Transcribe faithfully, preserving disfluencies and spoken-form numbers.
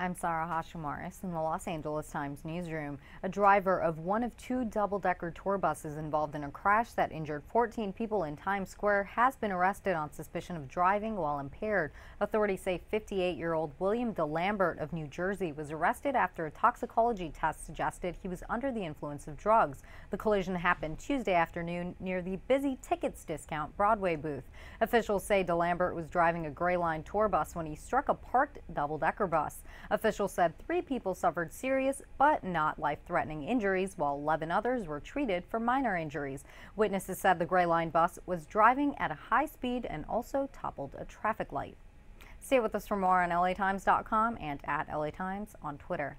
I'm Sarah Hashim-Waris in the Los Angeles Times newsroom. A driver of one of two double-decker tour buses involved in a crash that injured fourteen people in Times Square has been arrested on suspicion of driving while impaired. Authorities say fifty-eight-year-old William Dalambert of New Jersey was arrested after a toxicology test suggested he was under the influence of drugs. The collision happened Tuesday afternoon near the busy tickets discount Broadway booth. Officials say Dalambert was driving a Gray Line tour bus when he struck a parked double-decker bus. Officials said three people suffered serious but not life-threatening injuries, while eleven others were treated for minor injuries. Witnesses said the Gray Line bus was driving at a high speed and also toppled a traffic light. Stay with us for more on L A Times dot com and at L A Times on Twitter.